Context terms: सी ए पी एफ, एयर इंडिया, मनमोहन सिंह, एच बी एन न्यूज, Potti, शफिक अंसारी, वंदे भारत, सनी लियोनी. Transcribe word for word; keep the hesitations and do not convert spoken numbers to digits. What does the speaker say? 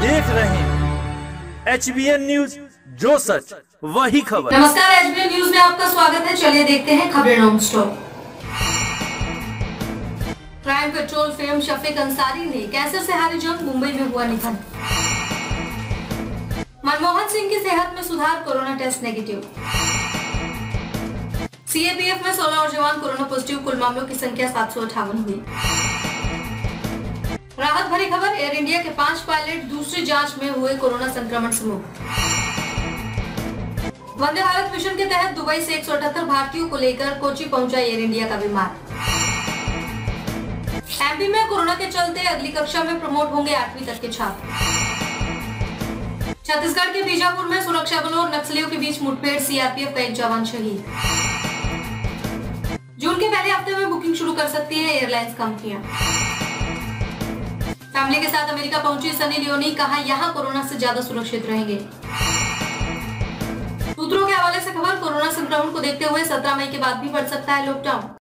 देख रहे हैं एच बी एन न्यूज, जो सच वही खबर। नमस्कार, एच बी एन न्यूज में आपका स्वागत है। चलिए देखते हैं खबरें non stop. Crime Patrol fame शफिक अंसारी ने कैंसर से हारी जंग, मुंबई में हुआ निधन। मनमोहन सिंह की सेहत में सुधार, corona test negative. सी ए पी एफ में सोलह और जवान कोरोना पॉजिटिव, कुल मामलों की संख्या सात सौ अठावन हुई। राहत भरी खबर, एयर इंडिया के पांच पायलट दूसरी जांच में हुए कोरोना संक्रमण से मुक्त। वंदे भारत मिशन के तहत दुबई से एक सौ अठहत्तर भारतीयों को लेकर कोची पहुंचा एयर इंडिया का विमान। एम पी में कोरोना के चलते अगली कक्षा में प्रमोट होंगे आठवीं तक के छात्र। छत्तीसगढ़ के बीजापुर में सुरक्षा बलों और नक्सलियों के बीच मुठभेड़, सी आर पी एफ का एक जवान शहीद। जून के पहले हफ्ते में बुकिंग शुरू कर सकती है एयरलाइंस कंपनियां। फैमिली के साथ अमेरिका पहुंची सनी लियोनी, कहा यहां कोरोना से ज्यादा सुरक्षित रहेंगे। सूत्रों के हवाले से खबर, कोरोना संक्रमण को देखते हुए सत्रह मई के बाद भी बढ़ सकता है लॉकडाउन।